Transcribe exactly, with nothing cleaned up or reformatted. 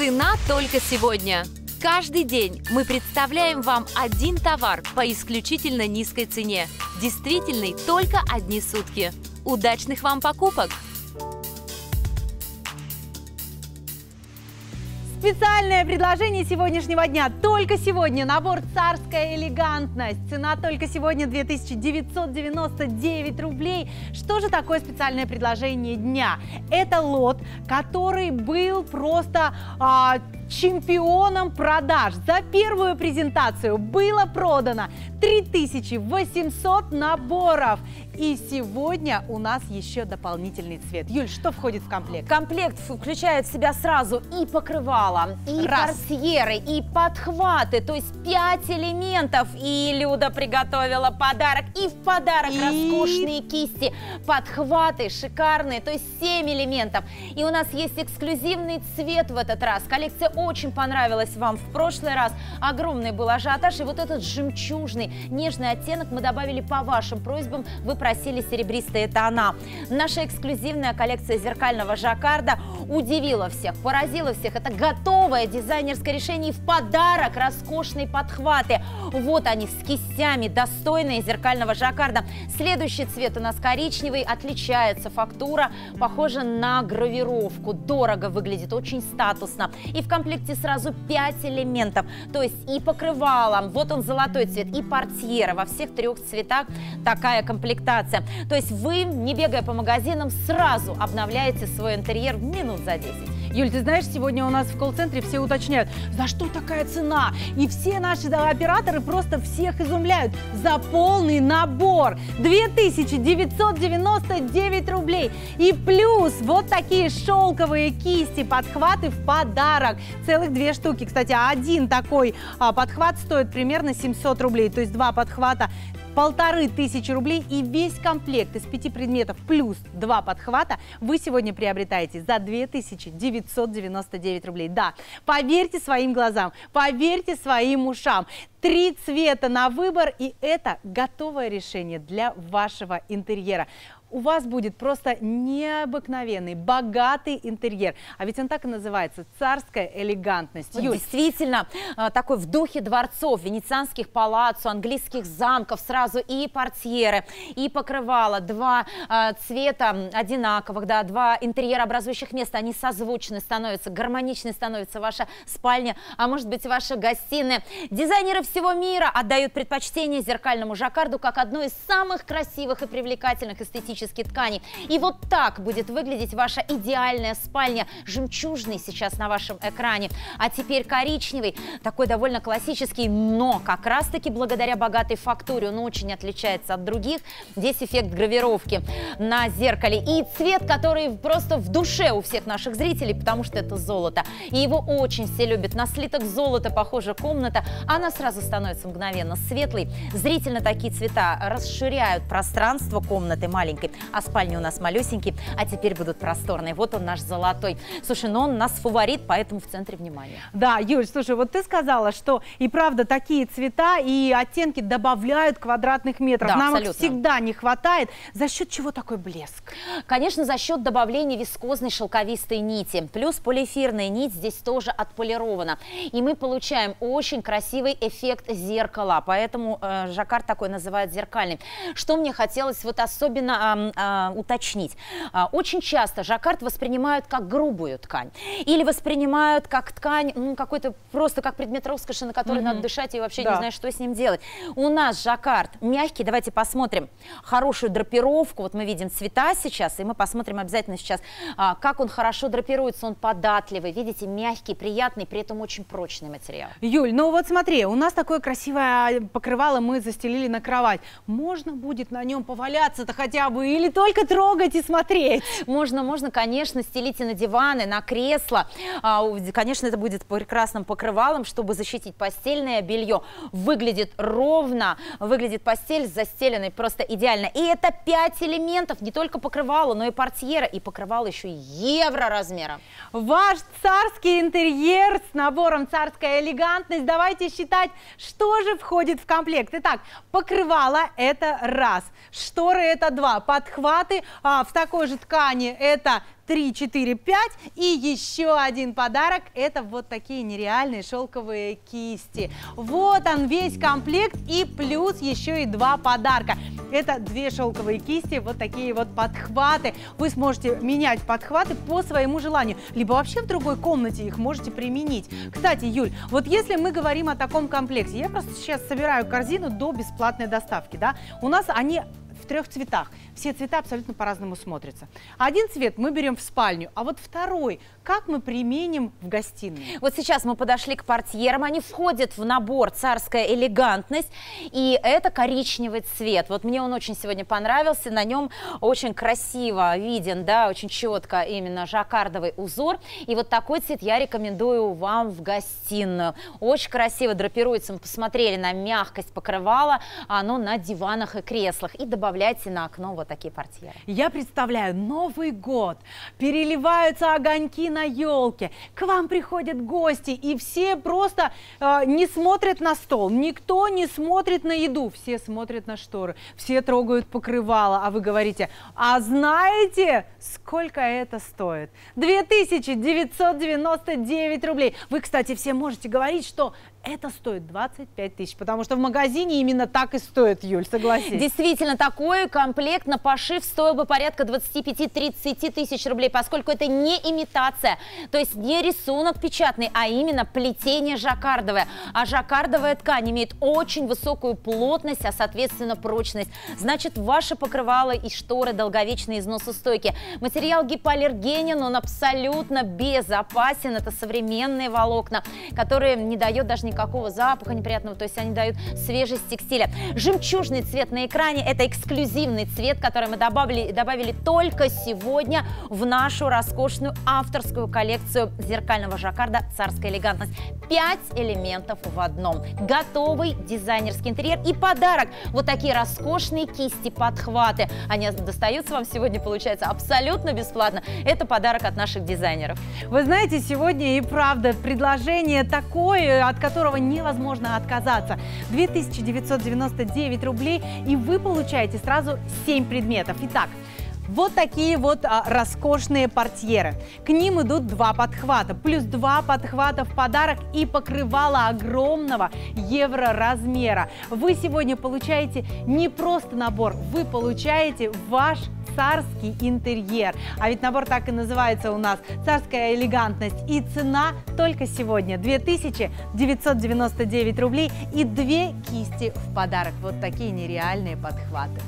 Цена только сегодня. Каждый день мы представляем вам один товар по исключительно низкой цене, действительный только одни сутки. Удачных вам покупок! Специальное предложение сегодняшнего дня. Только сегодня набор «Царская элегантность». Цена только сегодня две тысячи девятьсот девяносто девять рублей. Что же такое специальное предложение дня? Это лот, который был просто а, чемпионом продаж. За первую презентацию было продано три тысячи восемьсот наборов. И сегодня у нас еще дополнительный цвет. Юль, что входит в комплект? Комплект включает в себя сразу и покрывало, и портьеры, и подхваты. То есть пять элементов. И Люда приготовила подарок. И в подарок и... роскошные кисти, подхваты шикарные. То есть семь элементов. И у нас есть эксклюзивный цвет в этот раз. Коллекция очень понравилась вам в прошлый раз. Огромный был ажиотаж. И вот этот жемчужный, нежный оттенок мы добавили по вашим просьбам. Вы просили серебристые тона. Наша эксклюзивная коллекция зеркального жаккарда удивила всех, поразила всех. Это готовое дизайнерское решение и в подарок роскошные подхваты. Вот они с кистями, достойные зеркального жаккарда. Следующий цвет у нас коричневый, отличается фактура, похожа на гравировку. Дорого выглядит, очень статусно. И в комплекте сразу пять элементов, то есть и покрывалом, вот он золотой цвет, и портьера во всех трех цветах такая комплектация. То есть вы, не бегая по магазинам, сразу обновляете свой интерьер минут за десять. Юль, ты знаешь, сегодня у нас в колл-центре все уточняют, за что такая цена? И все наши операторы просто всех изумляют. За полный набор две тысячи девятьсот девяносто девять рублей. И плюс вот такие шелковые кисти, подхваты в подарок. Целых две штуки. Кстати, один такой а, подхват стоит примерно семьсот рублей. То есть два подхвата полторы тысячи рублей, и весь комплект из пяти предметов плюс два подхвата вы сегодня приобретаете за две тысячи девятьсот девяносто девять рублей. Да, поверьте своим глазам, поверьте своим ушам. Три цвета на выбор, и это готовое решение для вашего интерьера. У вас будет просто необыкновенный, богатый интерьер. А ведь он так и называется – «Царская элегантность». Вот действительно, такой в духе дворцов, венецианских палаццо, английских замков. Сразу и портьеры, и покрывало. Два цвета одинаковых, да, два интерьера образующих места. Они созвучны становятся, гармоничны становятся ваша спальня, а может быть ваша гостиная. Дизайнеры всего мира отдают предпочтение зеркальному жаккарду как одной из самых красивых и привлекательных эстетических ткани. И вот так будет выглядеть ваша идеальная спальня. Жемчужный сейчас на вашем экране. А теперь коричневый, такой довольно классический, но как раз-таки благодаря богатой фактуре он очень отличается от других. Здесь эффект гравировки на зеркале. И цвет, который просто в душе у всех наших зрителей, потому что это золото. И его очень все любят. На слиток золота похожа комната. Она сразу становится мгновенно светлой. Зрительно такие цвета расширяют пространство комнаты маленькой. А спальни у нас малюсенькие, а теперь будут просторные. Вот он наш золотой. Слушай, но он нас фаворит, поэтому в центре внимания. Да, Юль, слушай, вот ты сказала, что и правда такие цвета и оттенки добавляют квадратных метров. Да, нам абсолютно. Их всегда не хватает. За счет чего такой блеск? Конечно, за счет добавления вискозной шелковистой нити. Плюс полиэфирная нить здесь тоже отполирована. И мы получаем очень красивый эффект зеркала. Поэтому э, жаккард такой называют зеркальный. Что мне хотелось вот особенно... уточнить. Очень часто жаккард воспринимают как грубую ткань или воспринимают как ткань, ну, какой-то просто как предмет роскоши, на который mm-hmm. надо дышать и вообще да. не знаю, что с ним делать. У нас жаккард мягкий, давайте посмотрим хорошую драпировку, вот мы видим цвета сейчас, и мы посмотрим обязательно сейчас, как он хорошо драпируется, он податливый, видите, мягкий, приятный, при этом очень прочный материал. Юль, ну вот смотри, у нас такое красивое покрывало мы застелили на кровать, можно будет на нем поваляться-то хотя бы или только трогать и смотреть? Можно, можно, конечно, стелите на диваны, на кресла. Конечно, это будет прекрасным покрывалом, чтобы защитить постельное белье. Выглядит ровно, выглядит постель застеленной просто идеально. И это пять элементов, не только покрывало, но и портьера, и покрывало еще евро размера. Ваш царский интерьер с набором «Царская элегантность». Давайте считать, что же входит в комплект. Итак, покрывало – это раз, шторы – это два, подхваты а, в такой же ткани. Это три, четыре, пять. И еще один подарок. Это вот такие нереальные шелковые кисти. Вот он весь комплект. И плюс еще и два подарка. Это две шелковые кисти, вот такие вот подхваты. Вы сможете менять подхваты по своему желанию. Либо вообще в другой комнате их можете применить. Кстати, Юль, вот если мы говорим о таком комплекте. Я просто сейчас собираю корзину до бесплатной доставки. Да? У нас они... в трех цветах. Все цвета абсолютно по-разному смотрятся. Один цвет мы берем в спальню, а вот второй, как мы применим в гостиную? Вот сейчас мы подошли к портьерам, они входят в набор «Царская элегантность», и это коричневый цвет. Вот мне он очень сегодня понравился, на нем очень красиво виден, да, очень четко именно жаккардовый узор, и вот такой цвет я рекомендую вам в гостиную. Очень красиво драпируется, мы посмотрели на мягкость покрывала, оно на диванах и креслах, и добавляется на окно вот такие портьеры. Я представляю Новый год, переливаются огоньки на елке, к вам приходят гости, и все просто э, не смотрят на стол, никто не смотрит на еду, все смотрят на шторы, все трогают покрывало, а вы говорите, а знаете, сколько это стоит? две тысячи девятьсот девяносто девять рублей. Вы, кстати, все можете говорить, что это стоит двадцать пять тысяч, потому что в магазине именно так и стоит, Юль, согласись. Действительно, такой комплект на пошив стоил бы порядка двадцати пяти — тридцати тысяч рублей, поскольку это не имитация, то есть не рисунок печатный, а именно плетение жаккардовое. А жаккардовая ткань имеет очень высокую плотность, а соответственно прочность. Значит, ваши покрывала и шторы долговечные, износостойкие. Материал гипоаллергенен, он абсолютно безопасен. Это современные волокна, которые не дают даже никакого запаха неприятного, то есть они дают свежесть текстиля. Жемчужный цвет на экране — это эксклюзивный цвет, который мы добавили, добавили только сегодня в нашу роскошную авторскую коллекцию зеркального жаккарда «Царская элегантность». Пять элементов в одном. Готовый дизайнерский интерьер и подарок. Вот такие роскошные кисти-подхваты. Они достаются вам сегодня, получается, абсолютно бесплатно. Это подарок от наших дизайнеров. Вы знаете, сегодня и правда предложение такое, от которого невозможно отказаться. две тысячи девятьсот девяносто девять рублей, и вы получаете сразу семь предметов. Итак, вот такие вот а, роскошные портьеры. К ним идут два подхвата, плюс два подхвата в подарок и покрывало огромного евро размера. Вы сегодня получаете не просто набор, вы получаете ваш царский интерьер. А ведь набор так и называется у нас — «Царская элегантность». И цена только сегодня — две тысячи девятьсот девяносто девять рублей и две кисти в подарок. Вот такие нереальные подхваты.